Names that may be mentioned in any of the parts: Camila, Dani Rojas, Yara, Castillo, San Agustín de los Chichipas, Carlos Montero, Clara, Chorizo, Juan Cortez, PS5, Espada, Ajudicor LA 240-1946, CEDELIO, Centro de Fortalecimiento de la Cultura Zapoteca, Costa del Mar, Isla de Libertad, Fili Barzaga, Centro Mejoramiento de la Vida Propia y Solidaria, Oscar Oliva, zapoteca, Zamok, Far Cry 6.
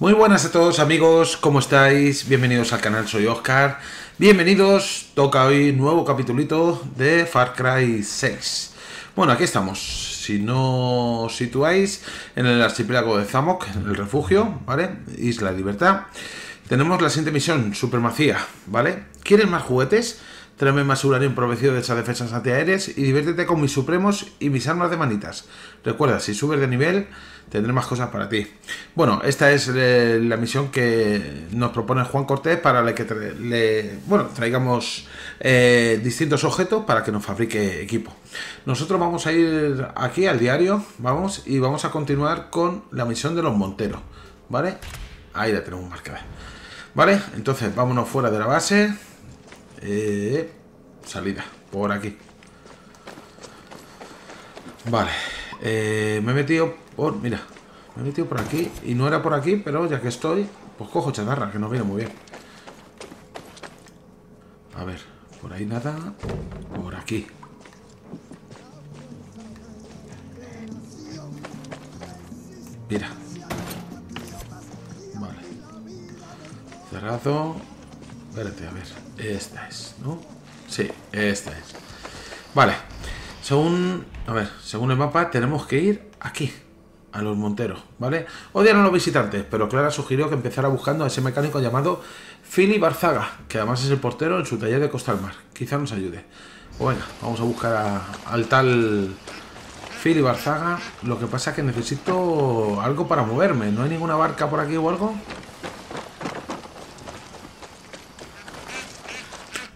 Muy buenas a todos amigos, ¿cómo estáis? Bienvenidos al canal, soy Oscar. Bienvenidos, toca hoy nuevo capitulito de Far Cry 6. Bueno, aquí estamos. Si no os situáis en el archipiélago de Zamok, en el refugio, ¿vale? Isla de Libertad. Tenemos la siguiente misión, Supremacía, ¿vale? ¿Quieren más juguetes? Tráeme más uranio empobrecido de esas defensas antiaéreas y diviértete con mis supremos y mis armas de manitas. Recuerda, si subes de nivel, tendré más cosas para ti. Bueno, esta es la misión que nos propone Juan Cortez para la que traigamos distintos objetos para que nos fabrique equipo. Nosotros vamos a ir aquí al diario, vamos a continuar con la misión de los Monteros, ¿vale? Ahí la tenemos marcada. Vale, entonces vámonos fuera de la base. Salida, por aquí. Vale, me he metido por... Mira, me he metido por aquí. Y no era por aquí, pero ya que estoy, pues cojo chatarra, que nos viene muy bien. A ver, por ahí nada. Por aquí. Mira. Vale. Cerrado. Espérate, a ver. Esta es, ¿no? Sí, esta es. Vale. Según el mapa tenemos que ir aquí, a los Monteros, ¿vale? Odiaron a los visitantes, pero Clara sugirió que empezara buscando a ese mecánico llamado Fili Barzaga, que además es el portero en su taller de Costa del Mar. Quizá nos ayude. Pues venga, vamos a buscar al tal Fili Barzaga. Lo que pasa es que necesito algo para moverme. ¿No hay ninguna barca por aquí o algo?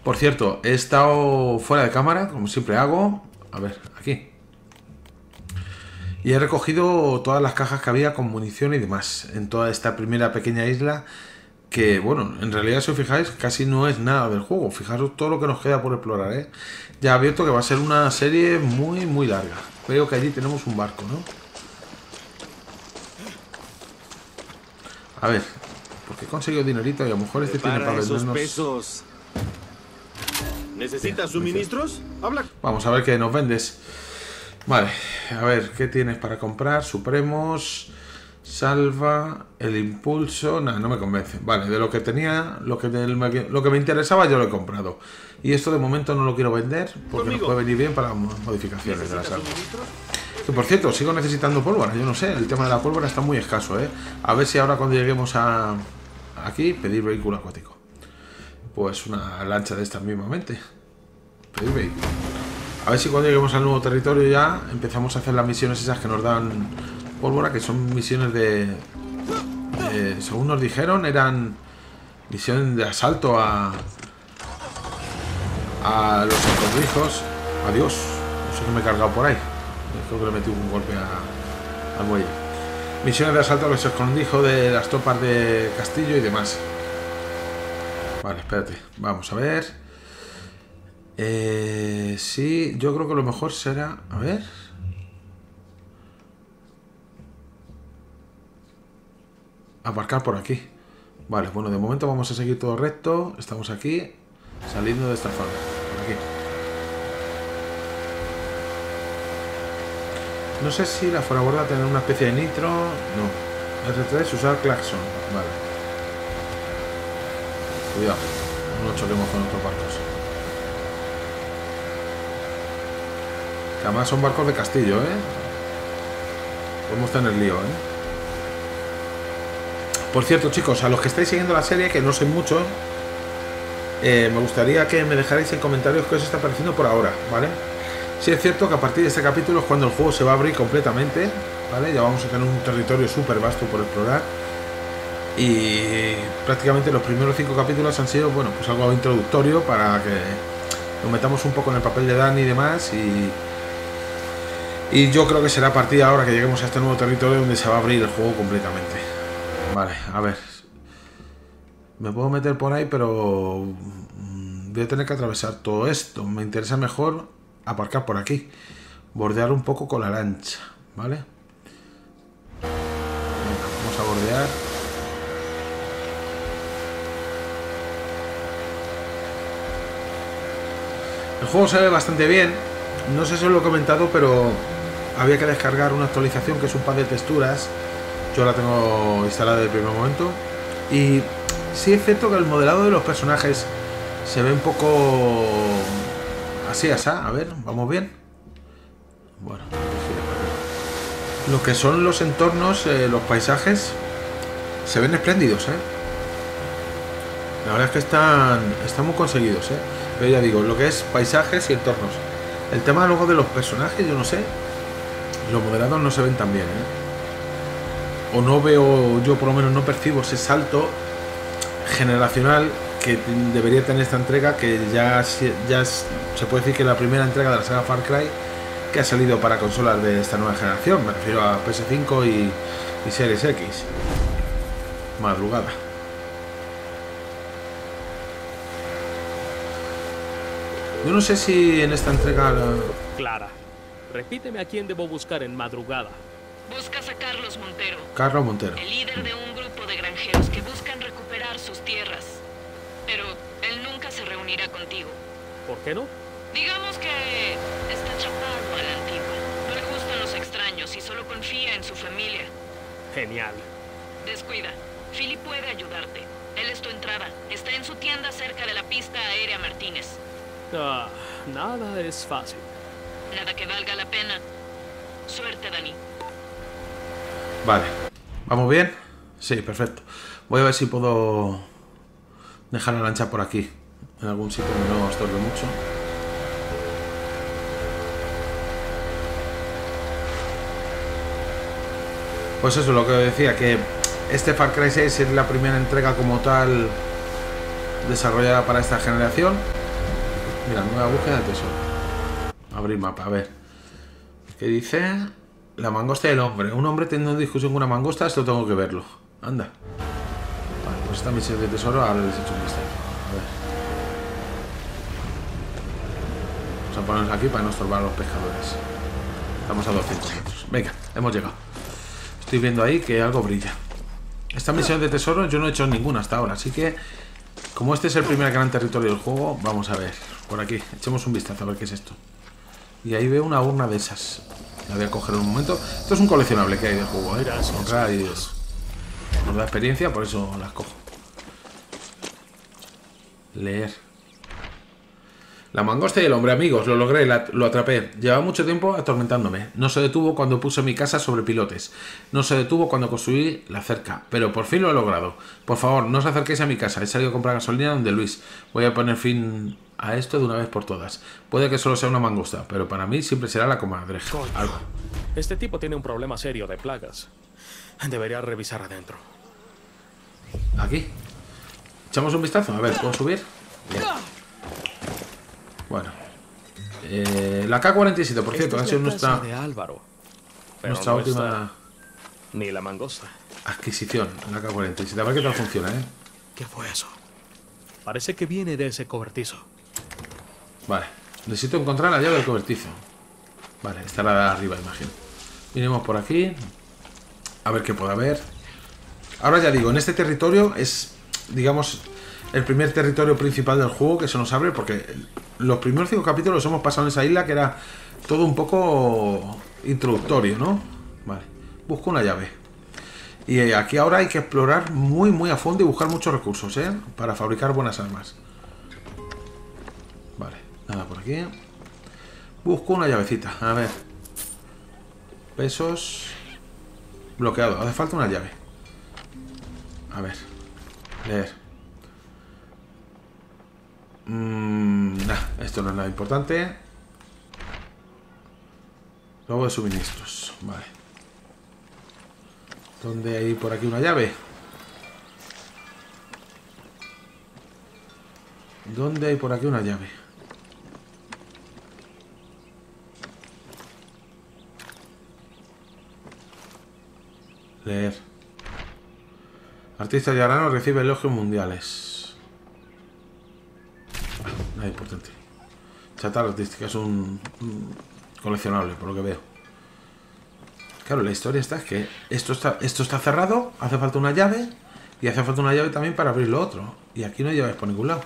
Por cierto, he estado fuera de cámara, como siempre hago. A ver, aquí. Y he recogido todas las cajas que había con munición y demás en toda esta primera pequeña isla. Que, bueno, en realidad, si os fijáis, casi no es nada del juego. Fijaros todo lo que nos queda por explorar, ¿eh? Ya advierto que va a ser una serie muy, muy larga. Veo que allí tenemos un barco, ¿no? A ver, porque he conseguido dinerito y a lo mejor este tiene para vendernos... Pesos. ¿Necesitas suministros? Habla. Vamos a ver qué nos vendes. Vale, a ver, ¿qué tienes para comprar? Supremos, salva, el impulso... Nada, no me convence. Vale, de lo que tenía, lo que me interesaba yo lo he comprado. Y esto de momento no lo quiero vender porque nos puede venir bien para modificaciones de la salva. Que por cierto, sigo necesitando pólvora, yo no sé, el tema de la pólvora está muy escaso, ¿eh? A ver si ahora cuando lleguemos a aquí, pedir vehículo acuático. Pues una lancha de estas mismamente. A ver si cuando lleguemos al nuevo territorio ya empezamos a hacer las misiones esas que nos dan pólvora, que son misiones de... según nos dijeron, eran misiones de asalto a los escondrijos. Adiós. No sé qué me he cargado por ahí. Creo que le metí un golpe al muelle. Misiones de asalto a los escondrijos de las tropas de Castillo y demás. Vale, espérate, vamos a ver. Sí, yo creo que lo mejor será... A ver. Aparcar por aquí. Vale, bueno, de momento vamos a seguir todo recto. Estamos aquí, saliendo de esta zona. Por aquí. No sé si la foraborda tendrá una especie de nitro... No. R3, usar claxon. Vale. Cuidado, no choquemos con otros barcos. Que además son barcos de Castillo, ¿eh? Podemos tener lío, ¿eh? Por cierto, chicos, a los que estáis siguiendo la serie, que no soy mucho, me gustaría que me dejarais en comentarios qué os está pareciendo por ahora, ¿vale? Sí es cierto que a partir de este capítulo es cuando el juego se va a abrir completamente, ¿vale? Ya vamos a tener un territorio súper vasto por explorar. Y prácticamente los primeros 5 capítulos han sido, bueno, pues algo introductorio para que nos metamos un poco en el papel de Dani y demás. Y yo creo que será a partir de ahora que lleguemos a este nuevo territorio donde se va a abrir el juego completamente. Vale, a ver. Me puedo meter por ahí, pero voy a tener que atravesar todo esto. Me interesa mejor aparcar por aquí. Bordear un poco con la lancha, ¿vale? Venga, vamos a bordear. El juego se ve bastante bien, no sé si os lo he comentado, pero había que descargar una actualización que es un pack de texturas Yo la tengo instalada desde el primer momento. Y sí es cierto que el modelado de los personajes se ve un poco así, asá. A ver, vamos bien. Bueno, lo que son los entornos, los paisajes, se ven espléndidos, La verdad es que están muy conseguidos, Pero ya digo, lo que es paisajes y entornos. El tema luego de los personajes, yo no sé. Los modelados no se ven tan bien, O no veo, yo por lo menos no percibo ese salto generacional que debería tener esta entrega, que ya se puede decir que la primera entrega de la saga Far Cry que ha salido para consolas de esta nueva generación. Me refiero a PS5 y Series X. Madrugada. Yo no sé si en esta entrega... Clara, repíteme a quién debo buscar en madrugada. Buscas a Carlos Montero. Carlos Montero. El líder de un grupo de granjeros que buscan recuperar sus tierras. Pero él nunca se reunirá contigo. ¿Por qué no? Digamos que está chapado a la antigua. No le gustan los extraños y solo confía en su familia. Genial. Descuida. Fili puede ayudarte. Él es tu entrada. Está en su tienda cerca de la pista aérea Martínez. Ah, nada es fácil. Nada que valga la pena. Suerte, Dani. Vale, ¿vamos bien? Sí, perfecto. Voy a ver si puedo dejar la lancha por aquí, en algún sitio donde no estorbe mucho. Pues eso es lo que decía, que este Far Cry 6 es la primera entrega como tal desarrollada para esta generación. Mira, nueva búsqueda de tesoro. Abrir mapa, a ver. ¿Qué dice? La mangosta del hombre. Un hombre teniendo discusión con una mangosta, esto tengo que verlo. Anda. Vale, pues esta misión de tesoro ahora les he hecho un vistazo. A ver. Vamos a ponernos aquí para no estorbar a los pescadores. Estamos a 200 metros. Venga, hemos llegado. Estoy viendo ahí que algo brilla. Esta misión de tesoro yo no he hecho ninguna hasta ahora, así que... Como este es el primer gran territorio del juego, vamos a ver. Por aquí, echemos un vistazo a ver qué es esto. Y ahí veo una urna de esas. La voy a coger en un momento. Esto es un coleccionable que hay del juego, Nos da experiencia, por eso las cojo. Leer. La mangosta y el hombre, amigos. Lo logré, lo atrapé. Llevaba mucho tiempo atormentándome. No se detuvo cuando puse mi casa sobre pilotes. No se detuvo cuando construí la cerca. Pero por fin lo he logrado. Por favor, no os acerquéis a mi casa. He salido a comprar gasolina donde Luis. Voy a poner fin... a esto de una vez por todas. Puede que solo sea una mangosta, pero para mí siempre será la comadre. Algo. Este tipo tiene un problema serio de plagas. Debería revisar adentro. Aquí. Echamos un vistazo. A ver, ¿puedo subir? Bien. Bueno. La K-47, por cierto, ha sido nuestra... de Álvaro, nuestra no última... Ni la mangosta. Adquisición, la K-47. A ver qué tal funciona, ¿Qué fue eso? Parece que viene de ese cobertizo. Vale, necesito encontrar la llave del cobertizo. Vale, está la de arriba, imagino. Miremos por aquí. A ver qué puede haber. Ahora ya digo, en este territorio es, digamos, el primer territorio principal del juego que se nos abre, porque los primeros 5 capítulos los hemos pasado en esa isla que era todo un poco introductorio, ¿no? Vale, busco una llave. Y aquí ahora hay que explorar muy, muy a fondo y buscar muchos recursos, para fabricar buenas armas. Vale, nada por aquí. Busco una llavecita, a ver. Pesos. Bloqueado, hace falta una llave. A ver. Leer. Esto no es nada importante. Luego de suministros, vale. ¿Dónde hay por aquí una llave? ¿Dónde hay por aquí una llave? Leer. Artista yarano recibe elogios mundiales. Nada importante. Chatarra artística es un coleccionable, por lo que veo. Claro, la historia está es que esto está cerrado, hace falta una llave y hace falta una llave también para abrir lo otro. Y aquí no hay llaves por ningún lado.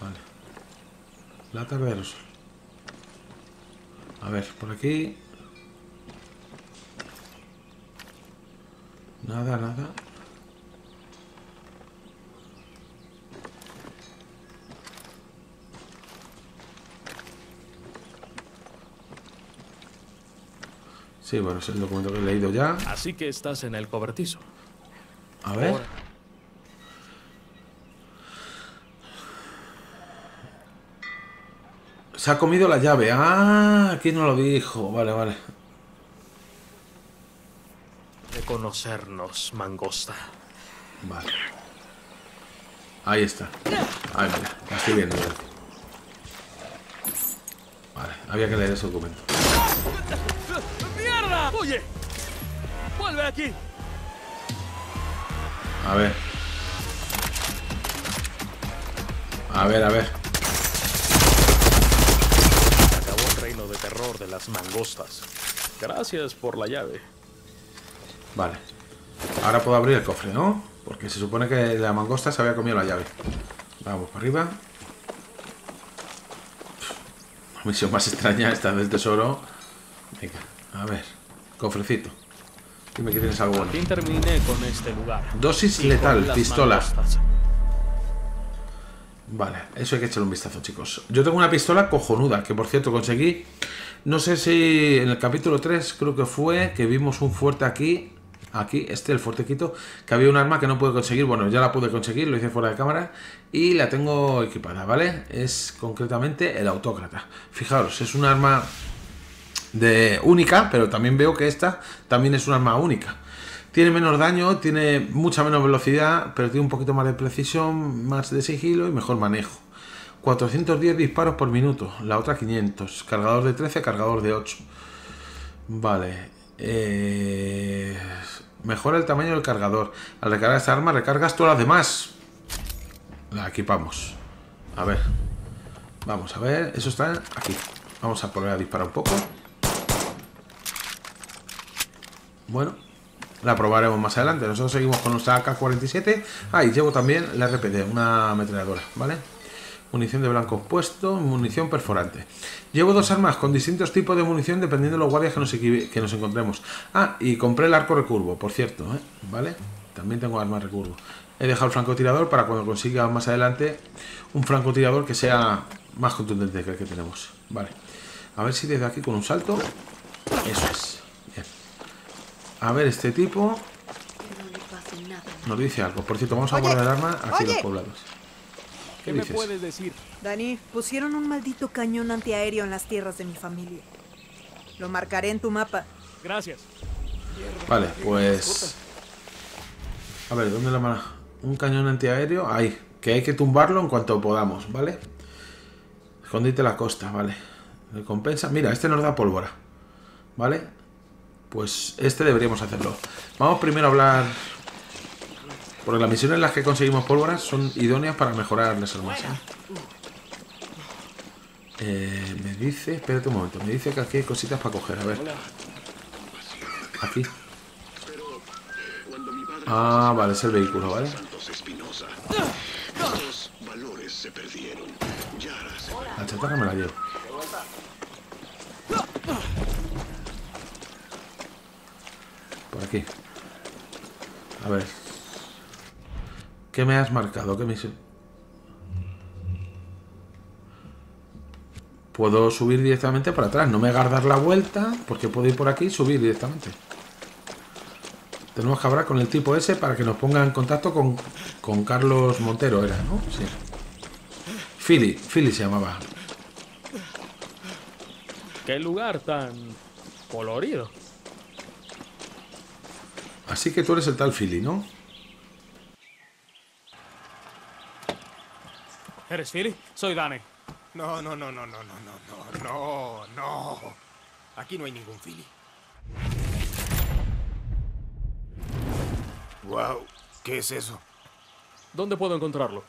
Vale. Lata de aerosol. A ver, por aquí. Nada, nada. Sí, bueno, es el documento que he leído ya. Así que estás en el cobertizo. A ver. Ahora. Se ha comido la llave. Ah, aquí no lo dijo. Vale, vale. De conocernos, mangosta. Vale. Ahí está. Ahí, mira. La estoy viendo. Vale, había que leer ese documento. ¡Mierda! ¡Oye! ¡Vuelve aquí! A ver. A ver, a ver. Acabó el reino de terror de las mangostas. Gracias por la llave. Vale. Ahora puedo abrir el cofre, ¿no? Porque se supone que la mangosta se había comido la llave. Vamos para arriba. La misión más extraña esta del tesoro. Venga, a ver, cofrecito. Dime que tienes algo bueno. Terminé con este lugar. Dosis letal, pistola. Vale, eso hay que echarle un vistazo, chicos. Yo tengo una pistola cojonuda, que por cierto conseguí. No sé si en el capítulo 3 creo que fue, que vimos un fuerte aquí. Aquí, este, el fuertequito. Que había un arma que no pude conseguir. Bueno, ya la pude conseguir, lo hice fuera de cámara. Y la tengo equipada, ¿vale? Es concretamente el autócrata. Fijaros, es un arma... de única, pero también veo que esta también es un arma única. Tiene menos daño, tiene mucha menos velocidad, pero tiene un poquito más de precisión, más de sigilo y mejor manejo. 410 disparos por minuto, la otra 500. Cargador de 13, cargador de 8. Vale. Mejora el tamaño del cargador. Al recargar esta arma recargas todas las demás. La equipamos. A ver. Vamos a ver, eso está aquí. Vamos a volver a disparar un poco. Bueno, la probaremos más adelante. Nosotros seguimos con nuestra AK-47. Ah, y llevo también la RPD, una ametralladora, ¿vale? Munición de blanco opuesto, munición perforante. Llevo dos armas con distintos tipos de munición dependiendo de los guardias que nos encontremos. Ah, y compré el arco recurvo, por cierto, ¿eh? ¿Vale? También tengo armas recurvo. He dejado el francotirador para cuando consiga más adelante un francotirador que sea más contundente que el que tenemos. Vale. A ver si desde aquí con un salto. Eso es. A ver, este tipo nos dice algo. Por cierto, vamos a guardar el arma aquí en los poblados. ¿Qué me puedes decir? Dani, pusieron un maldito cañón antiaéreo en las tierras de mi familia. Lo marcaré en tu mapa. Gracias. Vale, pues... a ver, ¿dónde la mano? Un cañón antiaéreo. Ahí, que hay que tumbarlo en cuanto podamos, ¿vale? Escondite la costa, vale. Recompensa. Mira, este nos da pólvora. ¿Vale? Pues este deberíamos hacerlo. Vamos primero a hablar. Porque las misiones en las que conseguimos pólvora son idóneas para mejorar las armas, ¿eh? Me dice, espérate un momento. Me dice que aquí hay cositas para coger, a ver. Aquí. Ah, vale, es el vehículo, ¿vale? La chatarra me la llevo. Por aquí. A ver. ¿Qué me has marcado? ¿Qué me hice? Puedo subir directamente para atrás. No me hagas dar la vuelta porque puedo ir por aquí y subir directamente. Tenemos que hablar con el tipo ese para que nos ponga en contacto con Carlos Montero, era, ¿no? Sí. Fili se llamaba. Qué lugar tan colorido. Así que tú eres el tal Fili, ¿no? ¿Eres Fili? Soy Dani. No. Aquí no hay ningún Fili. Wow, ¿qué es eso? ¿Dónde puedo encontrarlo?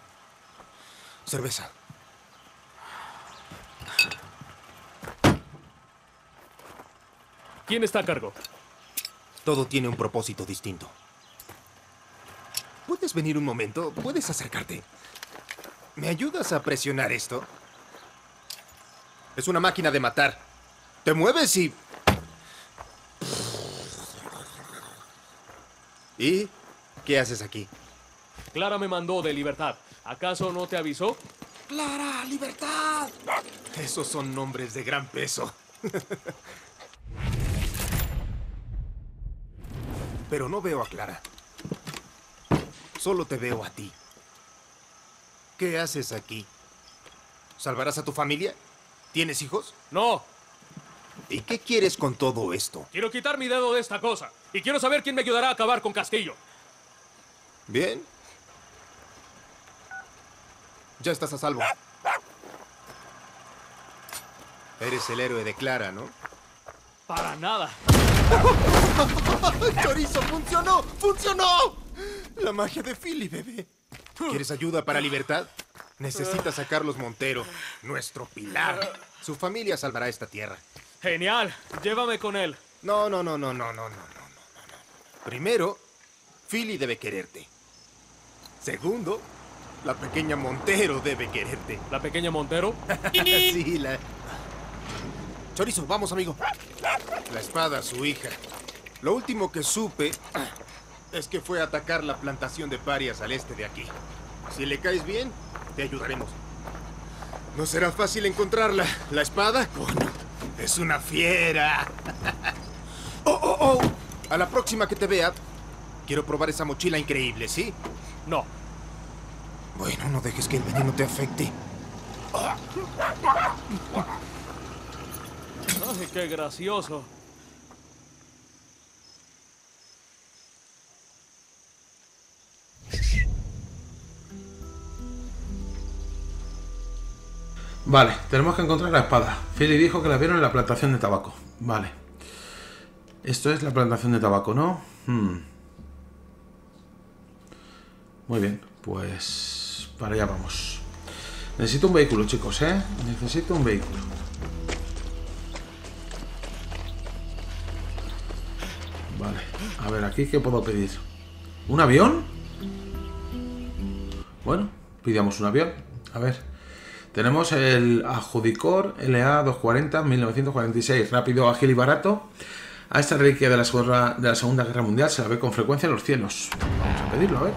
Cerveza. ¿Quién está a cargo? Todo tiene un propósito distinto. ¿Puedes venir un momento? ¿Puedes acercarte? ¿Me ayudas a presionar esto? Es una máquina de matar. Te mueves y... ¿Y qué haces aquí? Clara me mandó de Libertad. ¿Acaso no te avisó? ¡Clara, Libertad! Esos son nombres de gran peso. Pero no veo a Clara. Solo te veo a ti. ¿Qué haces aquí? ¿Salvarás a tu familia? ¿Tienes hijos? No. ¿Y qué quieres con todo esto? Quiero quitar mi dedo de esta cosa. Y quiero saber quién me ayudará a acabar con Castillo. Bien. Ya estás a salvo. Eres el héroe de Clara, ¿no? Para nada. ¡Chorizo, funcionó! ¡Funcionó! La magia de Fili, bebé. ¿Quieres ayuda para Libertad? Necesitas a Carlos Montero, nuestro pilar. Su familia salvará esta tierra. Genial. Llévame con él. No. Primero, Fili debe quererte. Segundo, la pequeña Montero debe quererte. ¿La pequeña Montero? Sí, la... Chorizo, vamos, amigo. La Espada, su hija. Lo último que supe es que fue a atacar la plantación de parias al este de aquí. Si le caes bien, te ayudaremos. No será fácil encontrarla. La Espada, coño, es una fiera. ¡Oh! A la próxima que te vea, quiero probar esa mochila increíble, ¿sí? No. Bueno, no dejes que el veneno te afecte. ¡Ay, qué gracioso! Vale, tenemos que encontrar la Espada. Fili dijo que la vieron en la plantación de tabaco. Vale. Esto es la plantación de tabaco, ¿no? Muy bien, pues... para allá vamos. Necesito un vehículo, chicos, ¿eh? Necesito un vehículo. Vale, a ver, aquí ¿qué puedo pedir? ¿Un avión? Bueno, pidamos un avión. A ver... Tenemos el Ajudicor LA 240-1946, rápido, ágil y barato. A esta reliquia de la Segunda Guerra Mundial se la ve con frecuencia en los cielos. Vamos a pedirlo, a ver.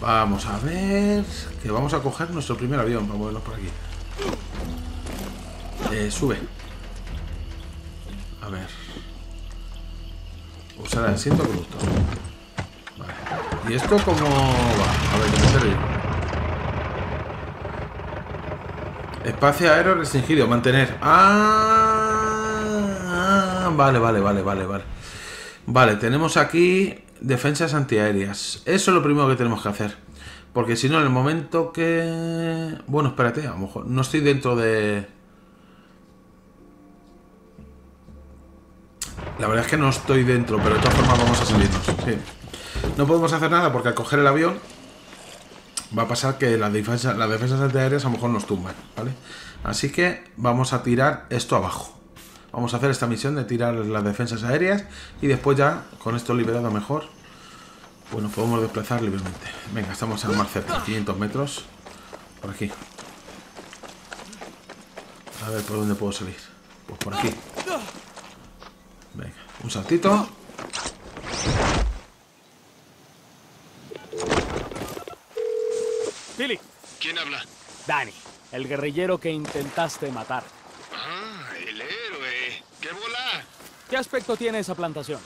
Vamos a ver... que vamos a coger nuestro primer avión para movernos por aquí. Sube. A ver... usar el asiento conductor. Vale. ¿Y esto cómo va? A ver, ¿qué sirve? Espacio aéreo restringido, mantener. Vale. Vale, tenemos aquí defensas antiaéreas. Eso es lo primero que tenemos que hacer. Porque si no, en el momento que... Bueno, espérate, a lo mejor no estoy dentro de... La verdad es que no estoy dentro, pero de todas formas vamos a salirnos. Sí. No podemos hacer nada porque al coger el avión... va a pasar que las defensas antiaéreas a lo mejor nos tumban, ¿vale? Así que vamos a tirar esto abajo. Vamos a hacer esta misión de tirar las defensas aéreas y después ya, con esto liberado mejor, pues nos podemos desplazar libremente. Venga, estamos al mar cerca, 500 metros. Por aquí. A ver, ¿por dónde puedo salir? Pues por aquí. Venga, un saltito. Fili. ¿Quién habla? Dani, el guerrillero que intentaste matar. Ah, el héroe. ¡Qué bola! ¿Qué aspecto tiene esa plantación?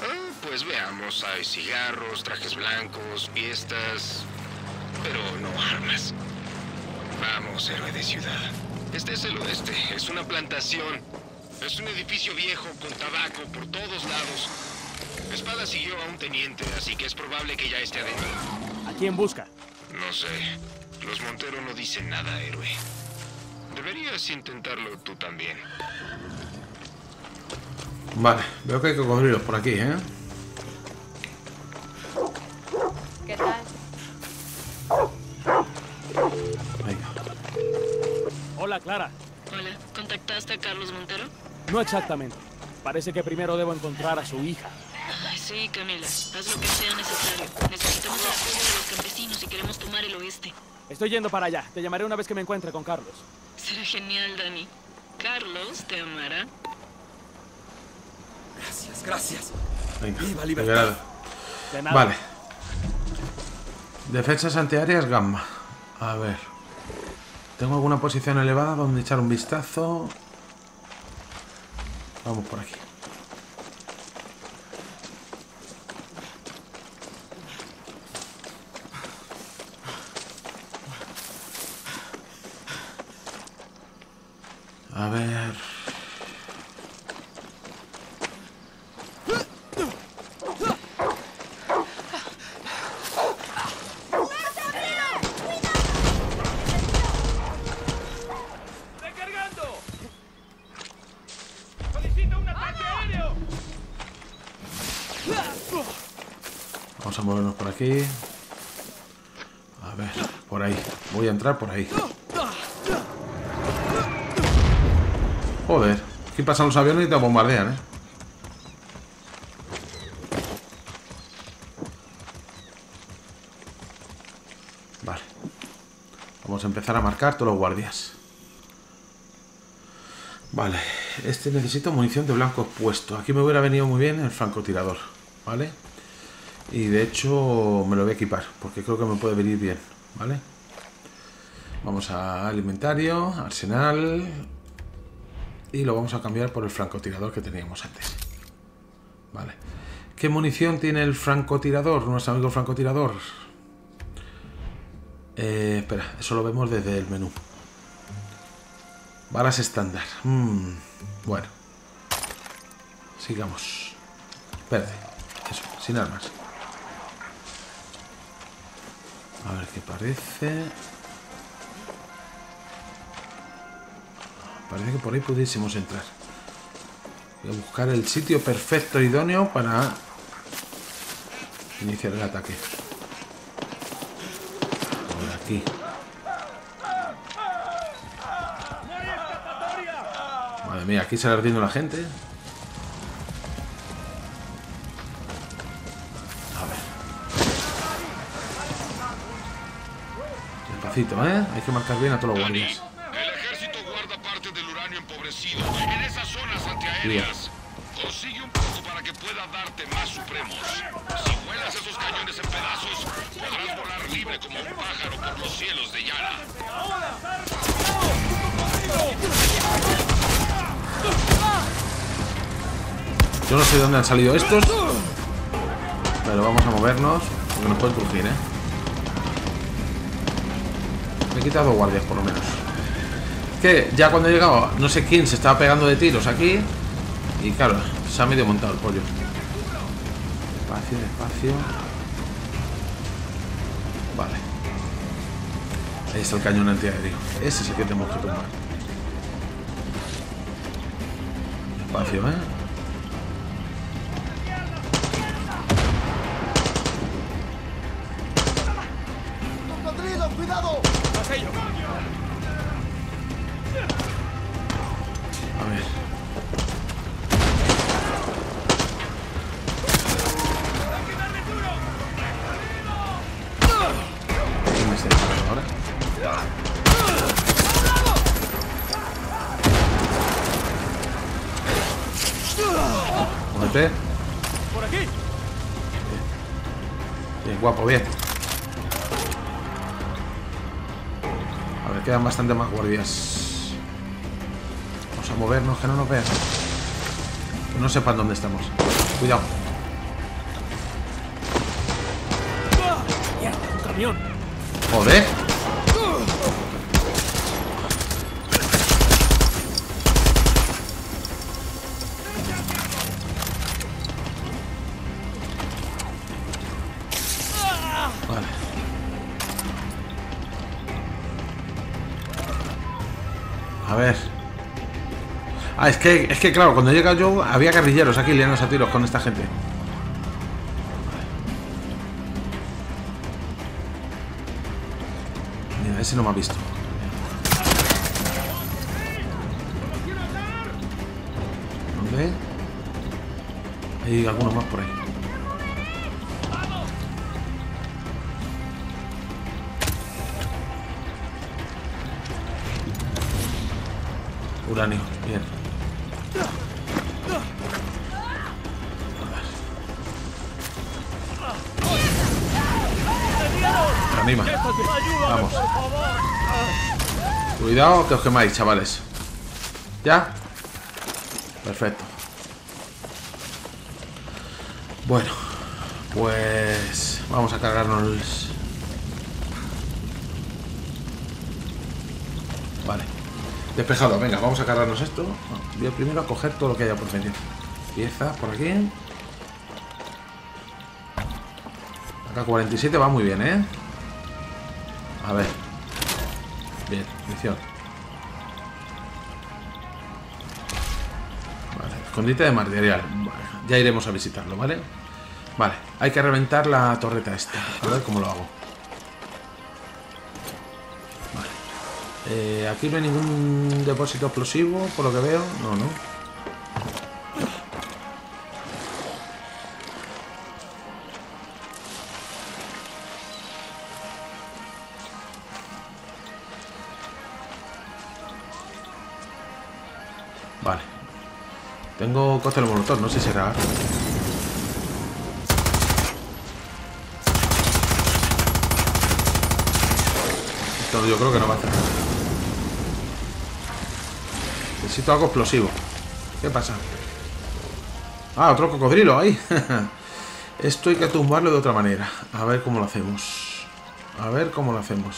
Ah, pues veamos. Hay cigarros, trajes blancos, fiestas... pero no armas. Vamos, héroe de ciudad. Este es el oeste. Es una plantación. Es un edificio viejo con tabaco por todos lados. Espada siguió a un teniente, así que es probable que ya esté adentro. ¿A quién busca? No sé. Los Montero no dicen nada, héroe. Deberías intentarlo tú también. Vale, veo que hay que cogerlos por aquí, ¿eh? ¿Qué tal? Venga. Hola, Clara. Hola, ¿contactaste a Carlos Montero? No exactamente. Parece que primero debo encontrar a su hija. Sí, Camila. Haz lo que sea necesario. Necesitamos el apoyo de los campesinos y queremos tomar el oeste. Estoy yendo para allá. Te llamaré una vez que me encuentre con Carlos. Será genial, Dani. Carlos te amará. Gracias. Venga, ¡viva Libertad! De nada. Vale. Defensas antiaéreas gamma. A ver. ¿Tengo alguna posición elevada donde echar un vistazo? Vamos por aquí. A ver... ¡Recargando! ¡Solicito un ataque aéreo! Vamos a movernos por aquí. A ver, por ahí. Voy a entrar por ahí. Joder, aquí pasan los aviones y te bombardean, ¿eh? Vale. Vamos a empezar a marcar todos los guardias. Vale. Este necesito munición de blanco expuesto. Aquí me hubiera venido muy bien el francotirador, ¿vale? Y de hecho me lo voy a equipar, porque creo que me puede venir bien, ¿vale? Vamos al inventario, arsenal... Y lo vamos a cambiar por el francotirador que teníamos antes. Vale. ¿Qué munición tiene el francotirador? Nuestro amigo francotirador. Espera, eso lo vemos desde el menú. Balas estándar. Bueno. Sigamos. Espérate. Eso, sin armas. A ver qué parece... Parece que por ahí pudiésemos entrar. Voy a buscar el sitio perfecto, idóneo para iniciar el ataque. Por aquí. Madre mía, aquí sale ardiendo la gente. A ver. Despacito, ¿eh? Hay que marcar bien a todos los guardias. En esas zonas antiaéreas, consigue un poco para que pueda darte más supremos. Si vuelas esos cañones en pedazos, podrás volar libre como un pájaro por los cielos de Yara. Yo no sé de dónde han salido estos, pero vamos a movernos porque nos pueden crujir, ¿eh? Me he quitado guardias por lo menos. Que ya cuando he llegado, no sé quién se estaba pegando de tiros aquí. Y claro, se ha medio montado el pollo. Despacio, despacio. Vale. Ahí está el cañón antiaéreo. Ese es el que tenemos que tomar. Despacio, ¿eh? ¡Cuidado! A ver. ¿Qué me estoy disparando ahora? Muérete. Por aquí. Bien. Bien, guapo, bien. A ver, quedan bastante más guardias. A movernos, que no nos vean, que no sepan dónde estamos. Cuidado. Joder. Vale. A ver. Ah, es que claro, cuando llega yo había guerrilleros aquí liándose a tiros con esta gente. Mira, ese no me ha visto. ¿Dónde? Hay algunos más por ahí. Uranio, bien. Anima. Vamos. Cuidado que os quemáis, chavales. ¿Ya? Perfecto. Bueno, pues vamos a cargarnos. Vale. Despejado, venga, vamos a cargarnos esto. Voy primero a coger todo lo que haya por venir. Piezas por aquí. Acá 47 va muy bien, ¿eh? A ver. Bien, misión. Vale, escondite de material. Vale, ya iremos a visitarlo, ¿vale? Vale, hay que reventar la torreta esta. A ver cómo lo hago. Vale. Aquí no hay ningún depósito explosivo, por lo que veo. No, no. Tengo coste el molotov, no sé si será. Esto yo creo que no va a hacer nada. Necesito algo explosivo. ¿Qué pasa? Ah, otro cocodrilo ahí. Esto hay que tumbarlo de otra manera. A ver cómo lo hacemos. A ver cómo lo hacemos.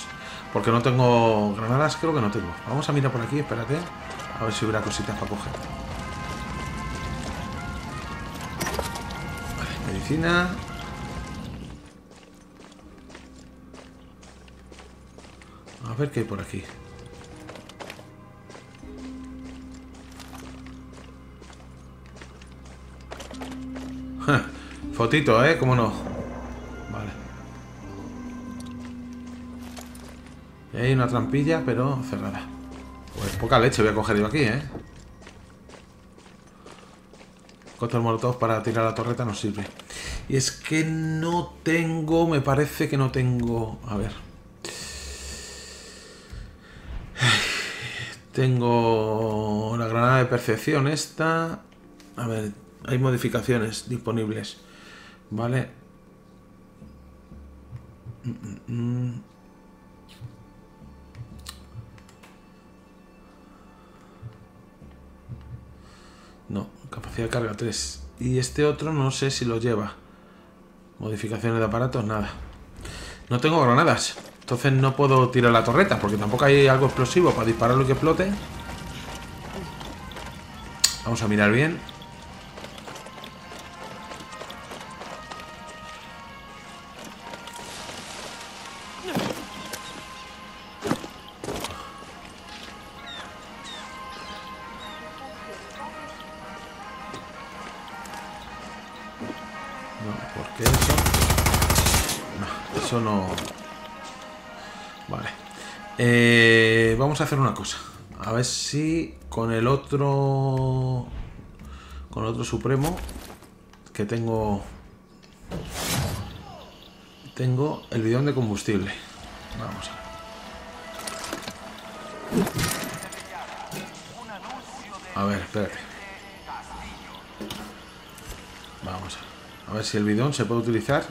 Porque no tengo granadas, creo que no tengo. Vamos a mirar por aquí, espérate. A ver si hubiera cositas para coger. Medicina. A ver qué hay por aquí. Ja, fotito, ¿eh? ¿Cómo no? Vale. Y hay una trampilla, pero cerrada. Pues poca leche voy a coger yo aquí, ¿eh? Contra el molotov para tirar la torreta no sirve. Y es que no tengo, me parece que no tengo. A ver. Tengo la granada de percepción esta. A ver, hay modificaciones disponibles. Vale. No, capacidad de carga 3. Y este otro no sé si lo lleva. Modificaciones de aparatos, nada. No tengo granadas. Entonces no puedo tirar la torreta, porque tampoco hay algo explosivo para dispararlo y que explote. Vamos a mirar bien. Vamos a hacer una cosa. A ver si con el otro... Con el otro supremo que tengo... Tengo el bidón de combustible. Vamos a ver. A ver, espérate. Vamos a ver si el bidón se puede utilizar.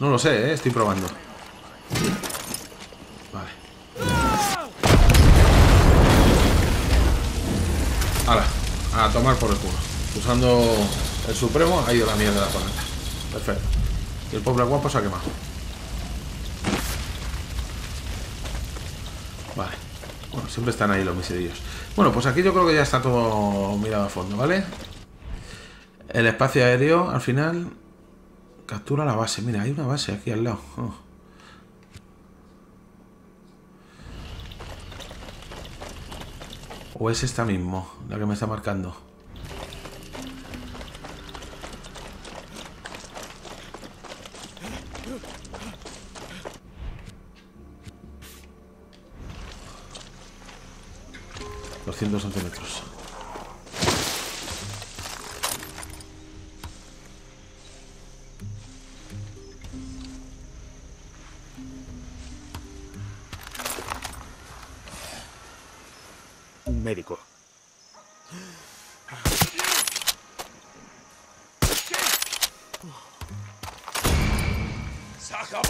No lo sé, ¿eh? Estoy probando. Ahora, a tomar por el culo. Usando el supremo ha ido la mierda de la torreta. Perfecto. Y el pobre guapo se ha quemado. Vale. Bueno, siempre están ahí los miserillos. Bueno, pues aquí yo creo que ya está todo mirado a fondo, ¿vale? El espacio aéreo, al final, captura la base. Mira, hay una base aquí al lado. Oh. ¿O es esta mismo, la que me está marcando? ...211 metros... médico. Se acabó.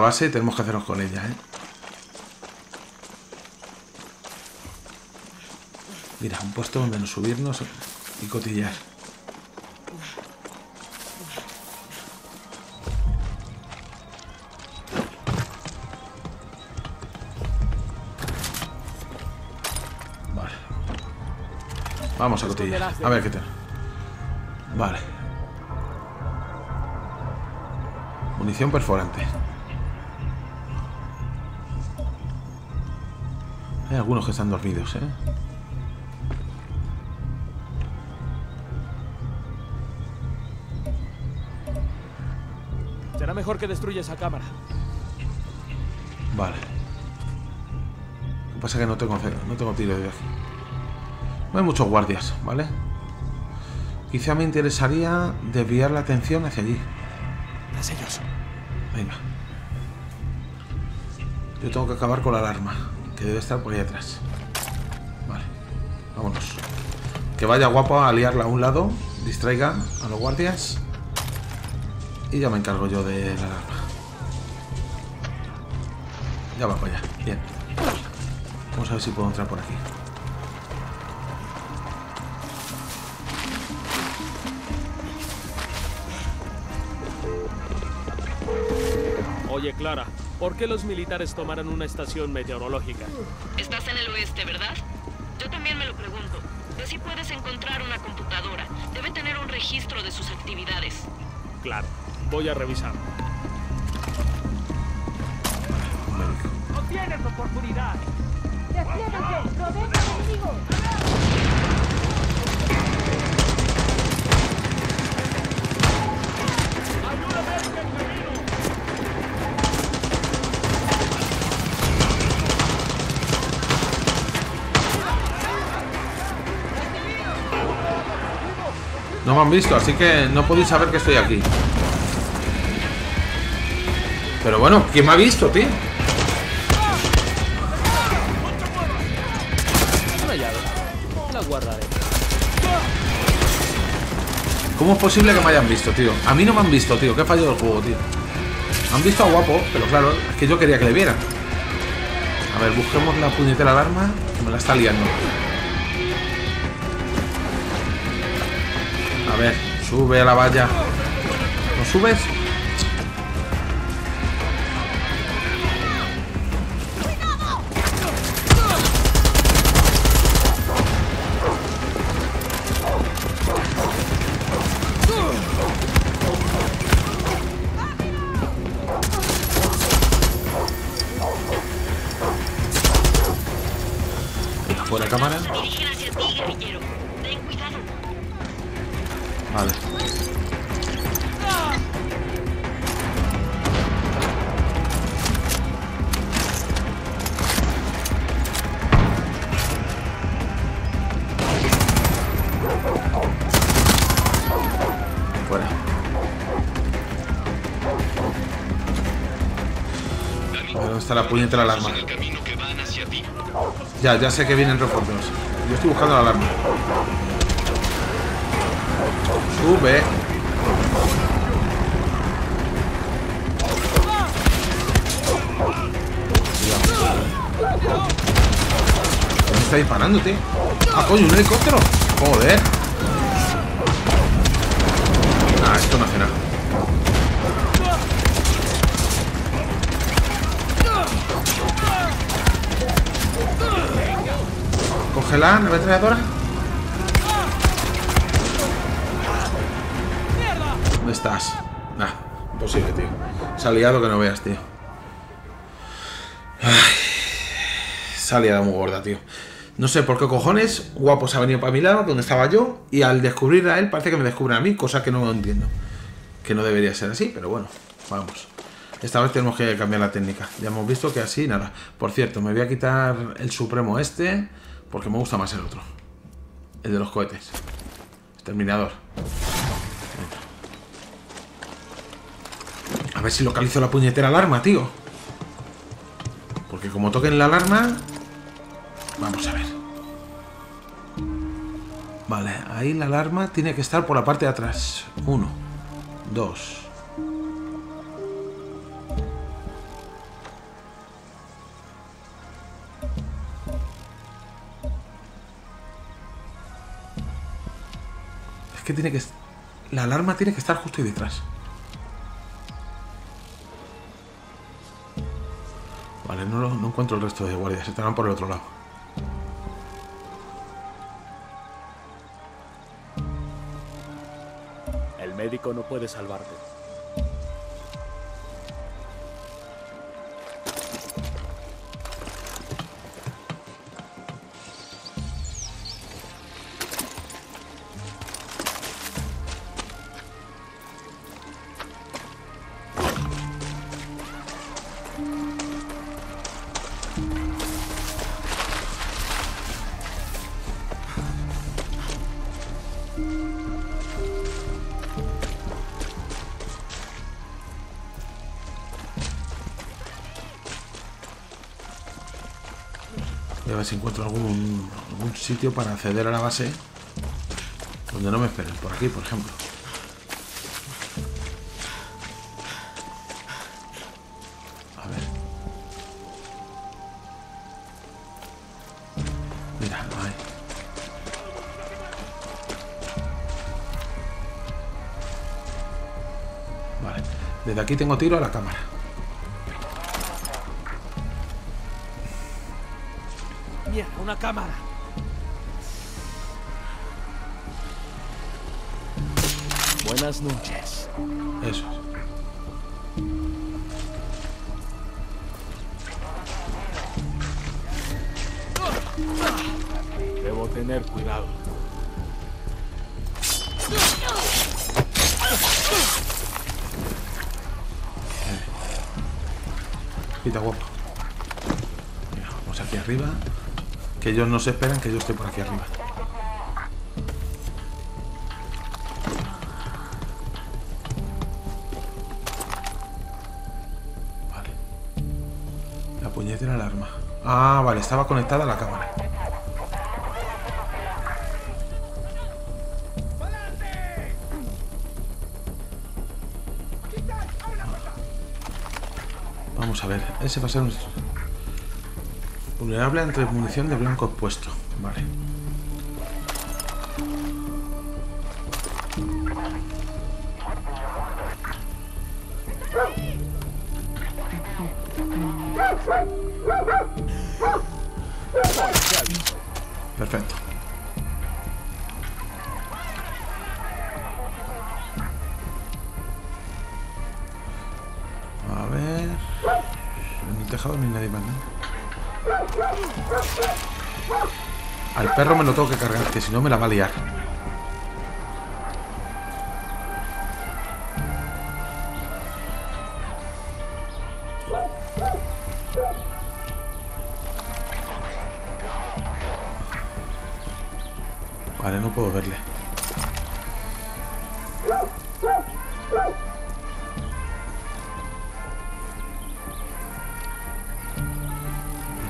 esta base y tenemos que hacernos con ella, ¿eh? Mira, un puesto donde nos subirnos y cotillar. Vale. Vamos a cotillar. A ver qué tenemos. Vale. Munición perforante. Hay algunos que están dormidos, ¿eh? Será mejor que destruya esa cámara. Vale. Lo que pasa es que no tengo tiro de viaje. No hay muchos guardias, ¿vale? Quizá me interesaría desviar la atención hacia allí. Tras ellos. Venga. Yo tengo que acabar con la alarma, que debe estar por ahí atrás. Vale. Vámonos. Que vaya guapo a liarla a un lado, distraiga a los guardias. Y ya me encargo yo de la alarma. Ya va para allá. Bien. Vamos a ver si puedo entrar por aquí. Oye, Clara, ¿por qué los militares tomaron una estación meteorológica? Estás en el oeste, ¿verdad? Yo también me lo pregunto. De si puedes encontrar una computadora. Debe tener un registro de sus actividades. Claro. Voy a revisar. ¡No tienes oportunidad! ¡Despiértate! ¡Lo dejo contigo! ¡Ayúdame a este camino! No me han visto, así que no podéis saber que estoy aquí. Pero bueno, ¿quién me ha visto, tío? ¿Cómo es posible que me hayan visto, tío? A mí no me han visto, tío. Qué fallo del juego, tío. Han visto a Guapo, pero claro, es que yo quería que le vieran. A ver, busquemos la puñetera alarma, que me la está liando. A ver, sube a la valla. ¿No subes? Fuera cámara. Vale. Fuera. ¿Dónde está la puñetera alarma? Ya sé que vienen refuerzos. Yo estoy buscando la alarma. Sube. ¿Me está disparando, tío? Ah, coño, un helicóptero. Joder. Ah, esto no hace nada. Cógela, ¿no me ametralladora? ¿Dónde estás? Nah, imposible, tío. Se ha liado que no veas, tío. Ay, se ha liado muy gorda, tío. No sé por qué cojones Guapo se ha venido para mi lado, donde estaba yo, y al descubrir a él parece que me descubren a mí, cosa que no entiendo. Que no debería ser así, pero bueno, vamos. Esta vez tenemos que cambiar la técnica. Ya hemos visto que así, nada. Por cierto, me voy a quitar el supremo este, porque me gusta más el otro. El de los cohetes. Exterminador. A ver si localizo la puñetera alarma, tío. Porque como toquen la alarma... Vamos a ver. Vale, ahí la alarma tiene que estar por la parte de atrás. 1, 2... que tiene que... La alarma tiene que estar justo ahí detrás. Vale, no encuentro el resto de guardias. Estarán por el otro lado. El médico no puede salvarte. Si encuentro algún sitio para acceder a la base donde no me esperen, por aquí por ejemplo. A ver, mira, ahí. Vale, desde aquí tengo tiro a la cámara. Una cámara. Buenas noches. Eso. Debo tener cuidado. Pita guapo. Mira, vamos aquí arriba. Que ellos no se esperan que yo esté por aquí arriba. Vale. La puñetera alarma. Ah, vale, estaba conectada a la cámara. Vamos a ver, ese va a ser nuestro... Vulnerable entre munición de blanco expuesto. Vale. Perfecto. A ver... En el tejado ni nadie más, ¿no? Al perro me lo tengo que cargar, que si no me la va a liar. Vale, no puedo verle.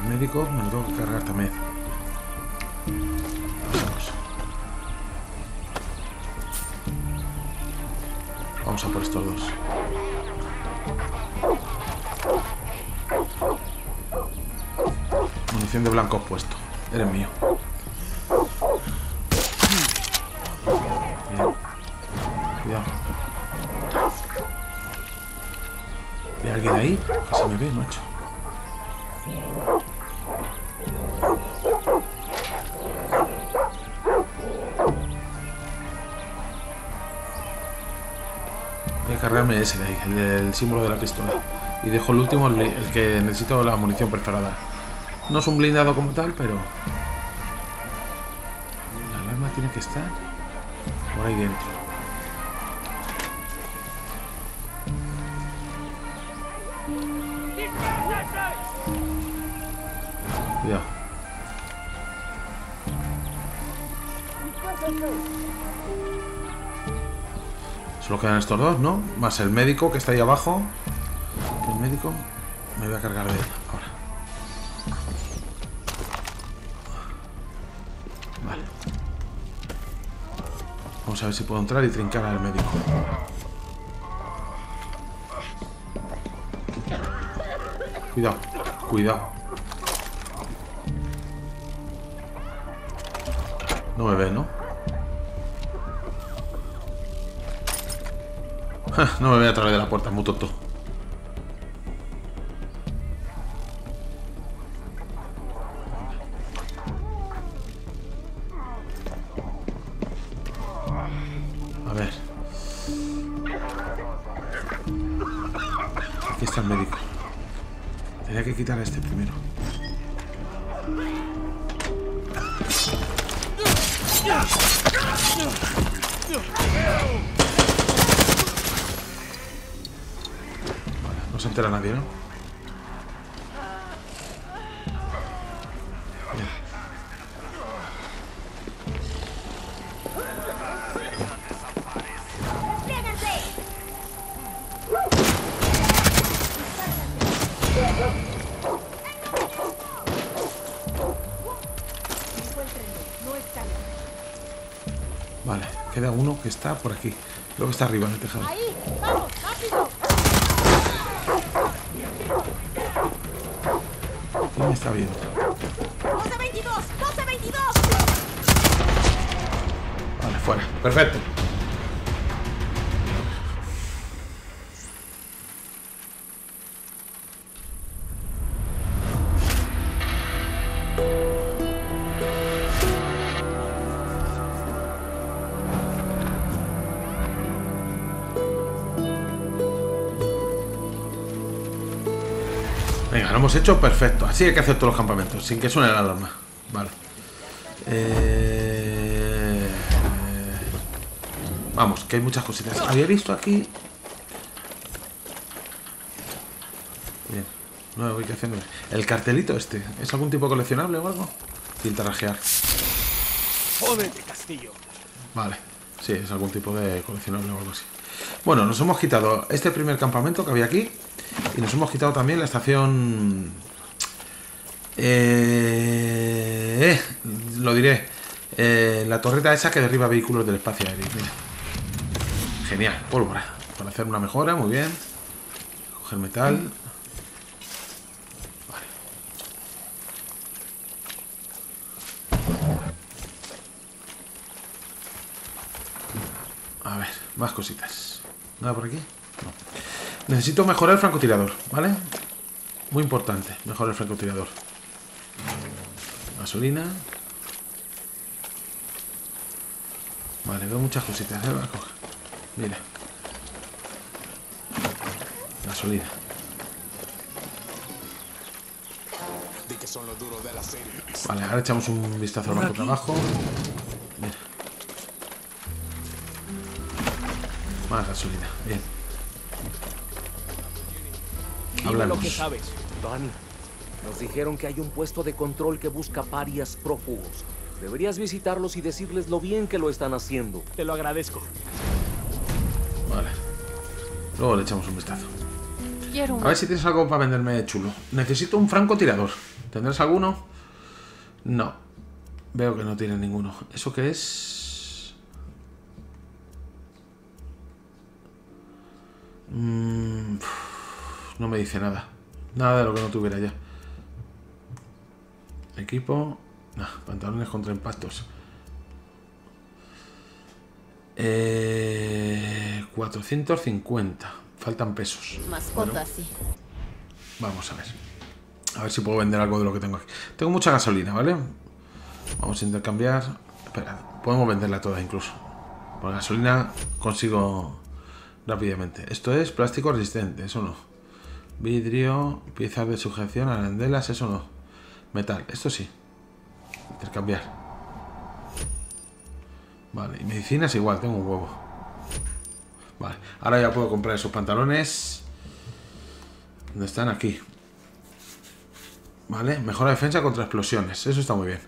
Me lo tengo que cargar también. Vamos a por estos dos. Munición de blanco puesto. Eres mío. Bien. Cuidado. ¿Hay alguien ahí? Que se me ve, macho. Cargarme ese de ahí, el del símbolo de la pistola, y dejo el último, el que necesito la munición perforada. No es un blindado como tal, pero la alarma tiene que estar por ahí dentro. Cuidado. Solo quedan estos dos, ¿no? Más el médico que está ahí abajo. El médico me voy a cargar de él ahora. Vale. Vamos a ver si puedo entrar y trincar al médico. Cuidado, cuidado. No me ve, ¿no? No me voy a través de la puerta, muy tonto. A ver. Aquí está el médico. Tenía que quitar a este primero. Vale, no se entera nadie, ¿no? Que está por aquí. Creo que está arriba en el tejado. Ahí, vamos, rápido. ¿Quién me está viendo? 1222, 1222. Vale, fuera. Perfecto. Hecho perfecto, así hay que hacer todos los campamentos sin que suene la alarma. Vale, vamos, que hay muchas cositas. Había visto aquí bien, nueva ubicación. El cartelito este, ¿es algún tipo coleccionable o algo? Cinta rajear. Jódete, Castillo. Vale, sí, es algún tipo de coleccionable o algo así. Bueno, nos hemos quitado este primer campamento que había aquí. Y nos hemos quitado también la estación... lo diré. La torreta esa que derriba vehículos del espacio aéreo. Mira. Genial, pólvora. Para hacer una mejora, muy bien. Coger metal. Vale. A ver, más cositas. ¿Nada por aquí? No. Necesito mejorar el francotirador, ¿vale? Muy importante, mejorar el francotirador. Gasolina. Vale, veo muchas cositas, ¿eh? Mira. Gasolina. Vale, ahora echamos un vistazo al banco de trabajo. Mira. Más gasolina, bien. Hablamos. Lo que sabes, Dani. Nos dijeron que hay un puesto de control que busca parias prófugos. Deberías visitarlos y decirles lo bien que lo están haciendo. Te lo agradezco. Vale. Luego le echamos un vistazo. A ver si tienes algo para venderme chulo. Necesito un francotirador. ¿Tendrás alguno? No. Veo que no tiene ninguno. ¿Eso qué es? No me dice nada. Nada de lo que no tuviera ya. Equipo. Pantalones contra impactos. 450. Faltan pesos. Mascota, sí. Vamos a ver. A ver si puedo vender algo de lo que tengo aquí. Tengo mucha gasolina, ¿vale? Vamos a intercambiar. Espera, podemos venderla toda incluso. Por gasolina consigo rápidamente. Esto es plástico resistente, eso no. Vidrio, piezas de sujeción, arandelas, eso no. Metal, esto sí. Intercambiar. Vale, y medicinas igual, tengo un huevo. Vale, ahora ya puedo comprar esos pantalones. ¿Dónde están? Aquí. Vale, mejora defensa contra explosiones. Eso está muy bien.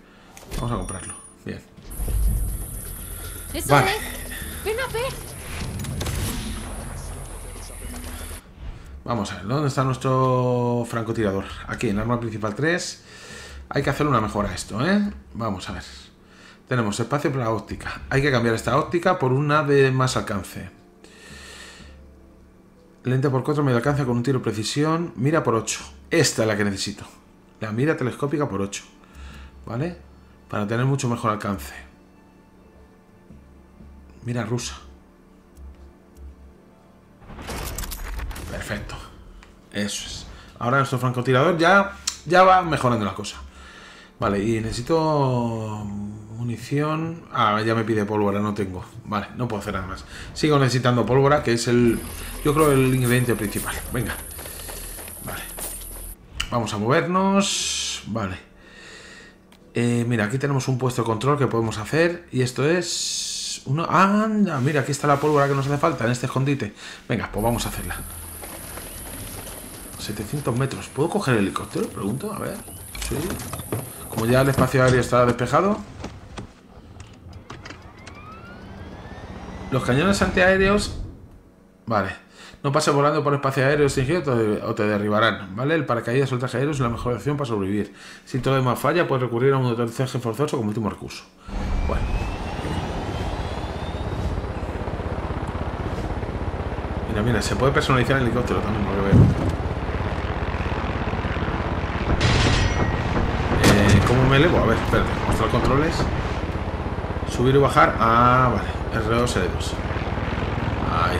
Vamos a comprarlo. Bien. Vale. Ven a ver. Vamos a ver, ¿dónde está nuestro francotirador? Aquí, en arma principal 3. Hay que hacer una mejora a esto, ¿eh? Vamos a ver. Tenemos espacio para la óptica. Hay que cambiar esta óptica por una de más alcance. Lente por 4, medio alcance con un tiro de precisión. Mira por 8. Esta es la que necesito. La mira telescópica por 8. ¿Vale? Para tener mucho mejor alcance. Mira rusa. Eso es. Ahora nuestro francotirador ya va mejorando las cosas. Vale, y necesito munición. Ah, ya me pide pólvora, no tengo. Vale, no puedo hacer nada más. Sigo necesitando pólvora, que es el, yo creo, el ingrediente principal. Venga. Vale. Vamos a movernos. Vale. Mira, aquí tenemos un puesto de control que podemos hacer. Y esto es... uno. ¡Anda! Mira, aquí está la pólvora que nos hace falta en este escondite. Venga, pues vamos a hacerla. 700 metros. ¿Puedo coger el helicóptero? Pregunto, a ver. Sí. Como ya el espacio aéreo está despejado. Los cañones antiaéreos... Vale. No pases volando por espacio aéreo restringido o te derribarán. ¿Vale? El paracaídas o el traje aéreo es la mejor opción para sobrevivir. Si todo demás falla, puedes recurrir a un aterrizaje forzoso como último recurso. Bueno. Mira, mira, se puede personalizar el helicóptero también, por lo que veo. ¿Cómo me elevo? A ver, espérate, mostrar controles. Subir y bajar. Ah, vale. R2, L2. Ahí.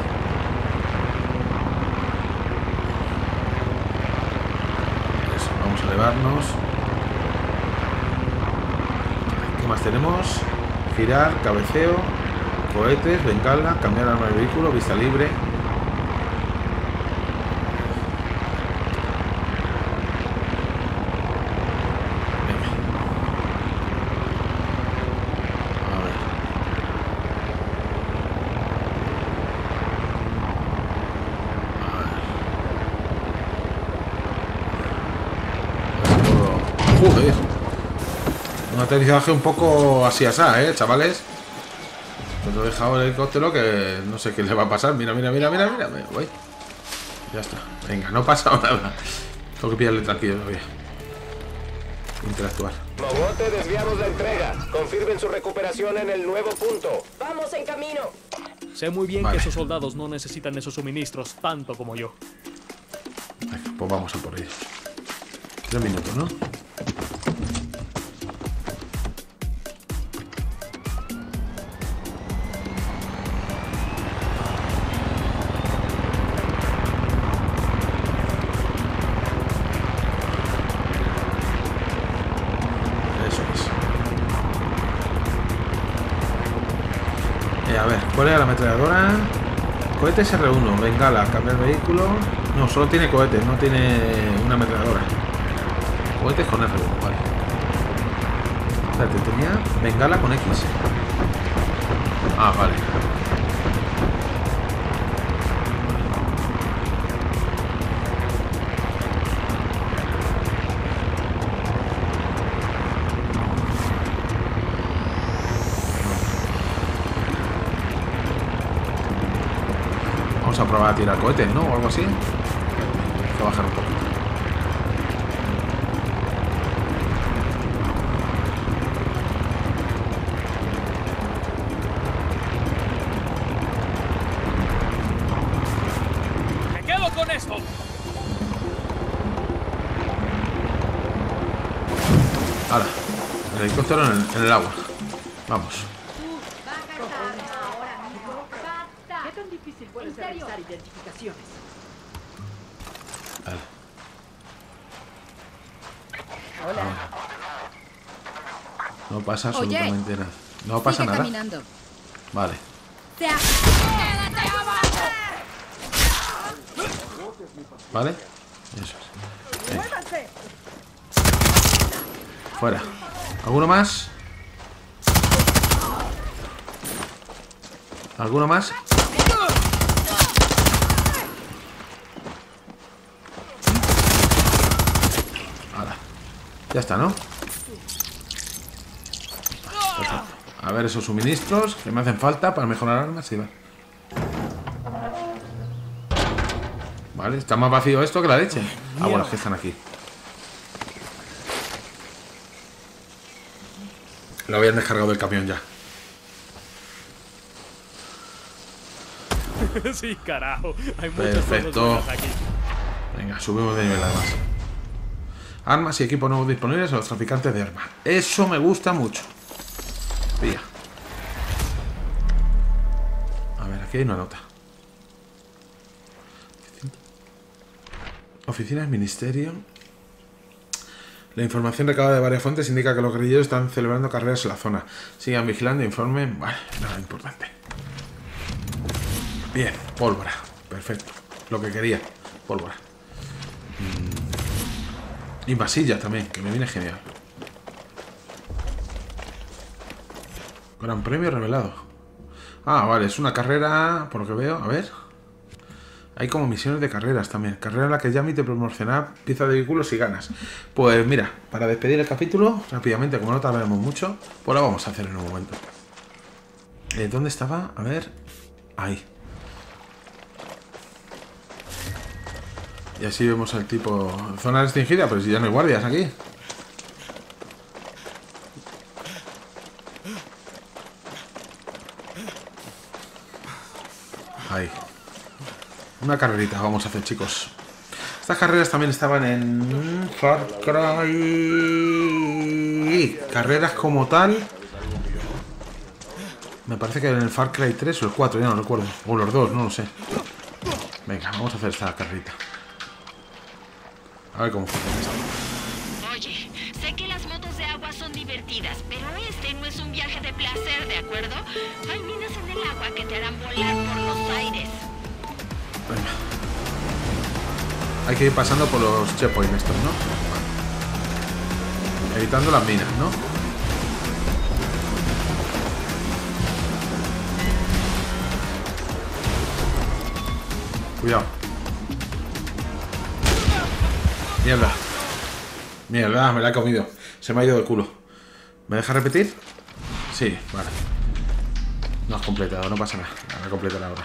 Eso, vamos a elevarnos. ¿Qué más tenemos? Girar, cabeceo, cohetes, bengala, cambiar arma de vehículo, vista libre. Aterrizaje un poco así asá, chavales. Cuando he dejado el helicóptero, que no sé qué le va a pasar. Mira, mira, mira, mira, mira. Voy. Ya está. Venga, no ha pasado nada. Tengo que pillarle tranquilo todavía. Interactuar. Mogote, desviamos la entrega. Confirmen su recuperación en el nuevo punto. Vamos en camino. Sé muy bien que esos soldados no necesitan esos suministros tanto como yo. Venga, pues vamos a por ellos. 3 minutos, ¿no? Cohetes R1, bengala, cambiar vehículo. No, solo tiene cohetes, no tiene una ametralladora. Cohetes con R1, vale. Espérate, tenía bengala con X. Ah, vale. Vamos a probar a tirar cohetes, ¿no? O algo así. Hay que bajar un poquito. ¡Me quedo con esto! Ahora, el helicóptero en el agua. Vamos. Vale. Hola. No pasa absolutamente nada. No pasa nada. Caminando. Vale. Vale. Eso es. Fuera. ¿Alguno más? ¿Alguno más? Ya está, ¿no? Perfecto. A ver esos suministros que me hacen falta para mejorar armas y va. Vale, está más vacío esto que la leche. Ah, bueno, es que están aquí. Lo habían descargado del camión ya. Sí, carajo. Hay muchos. Perfecto. Venga, subimos de nivel además. Armas y equipos nuevos disponibles a los traficantes de armas. Eso me gusta mucho. Pilla. A ver, aquí hay una nota. Oficina del Ministerio. La información recabada de varias fuentes indica que los guerrilleros están celebrando carreras en la zona. Sigan vigilando, informen. Vale, nada importante. Bien, pólvora. Perfecto. Lo que quería. Pólvora. Y vasilla también, que me viene genial. Gran premio revelado. Ah, vale, es una carrera, por lo que veo. A ver. Hay como misiones de carreras también. Carrera en la que llame y te proporciona piezas de vehículos y ganas. Pues mira, para despedir el capítulo, rápidamente, como no tardaremos mucho, pues lo vamos a hacer en un momento. ¿Dónde estaba? A ver. Ahí. Y así vemos al tipo. Zona restringida, pero si ya no hay guardias aquí. Ahí. Una carrerita vamos a hacer, chicos. Estas carreras también estaban en Far Cry. Carreras como tal. Me parece que en el Far Cry 3 o el 4, ya no recuerdo. O los dos, no lo sé. Venga, vamos a hacer esta carrerita. A ver cómo funciona esto. Oye, sé que las motos de agua son divertidas, pero este no es un viaje de placer, ¿de acuerdo? Hay minas en el agua que te harán volar por los aires. Venga. Hay que ir pasando por los checkpoints estos, ¿no? Vale. Evitando las minas, ¿no? Cuidado. Mierda. Mierda, me la he comido. Se me ha ido del culo. ¿Me deja repetir? Sí, vale. No has completado, no pasa nada. La voy a completar ahora.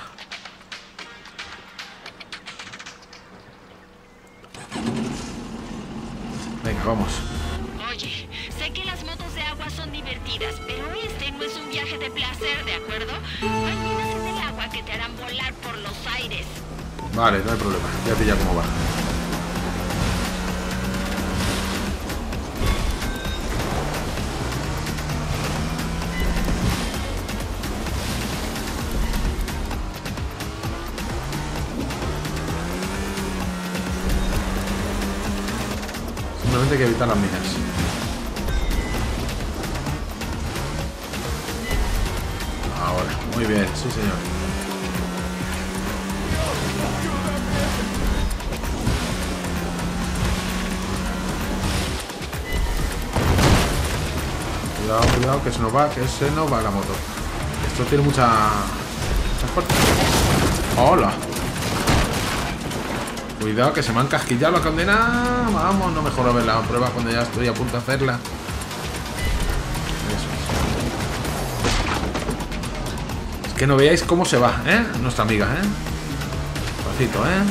Venga, vamos. Oye, sé que las motos de agua son divertidas, pero este no es un viaje de placer, ¿de acuerdo? Hay minas en el agua que te harán volar por los aires. Vale, no hay problema. Voy a pillar cómo va. Hay que evitar las minas. Ahora, muy bien, sí señor. Cuidado, cuidado, que se nos va la moto. Esto tiene mucha fuerza. ¡Hola! Cuidado, que se me han casquillado la condena. Vamos, no mejoró ver la prueba cuando ya estoy a punto de hacerla. Eso es. Es que no veáis cómo se va, ¿eh? Nuestra amiga, ¿eh? Despacito, ¿eh?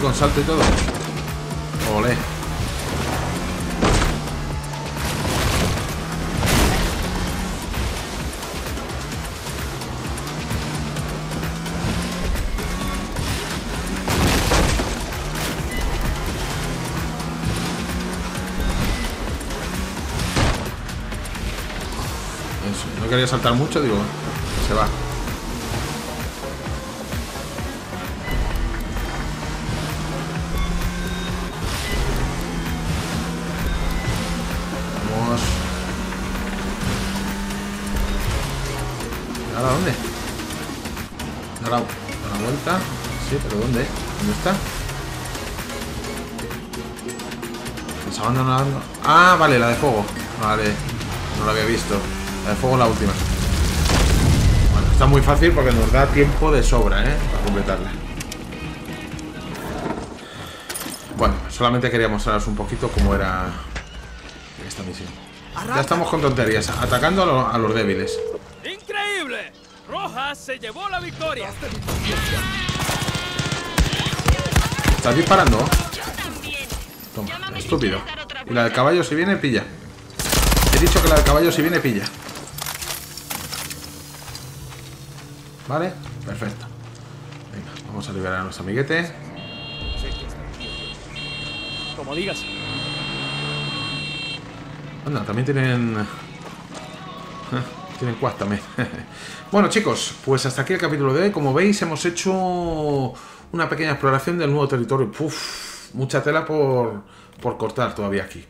Con salto y todo. Olé. Eso, no quería saltar mucho, digo, se va. ¿Pero dónde? ¿Dónde está? ¿Nos abandonando? Ah, vale, la de fuego. Vale, no la había visto. La de fuego es la última. Bueno, está muy fácil porque nos da tiempo de sobra, ¿eh? Para completarla. Bueno, solamente quería mostraros un poquito cómo era esta misión. Ya estamos con tonterías, atacando a los débiles. ¡Increíble! Rojas se llevó la victoria. ¿Estás disparando? Toma, estúpido. Y la del caballo si viene, pilla. He dicho que la del caballo si viene, pilla. Vale, perfecto. Venga, vamos a liberar a nuestro amiguete. Como digas. Anda, también tienen... tienen quad también. Bueno, chicos, pues hasta aquí el capítulo de hoy. Como veis, hemos hecho una pequeña exploración del nuevo territorio. Puf, mucha tela por cortar todavía aquí.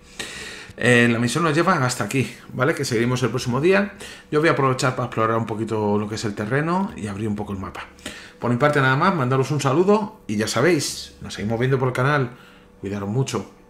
La misión nos lleva hasta aquí, ¿vale? Que seguiremos el próximo día. Yo voy a aprovechar para explorar un poquito lo que es el terreno y abrir un poco el mapa. Por mi parte nada más, mandaros un saludo y ya sabéis, nos seguimos viendo por el canal. Cuidaros mucho.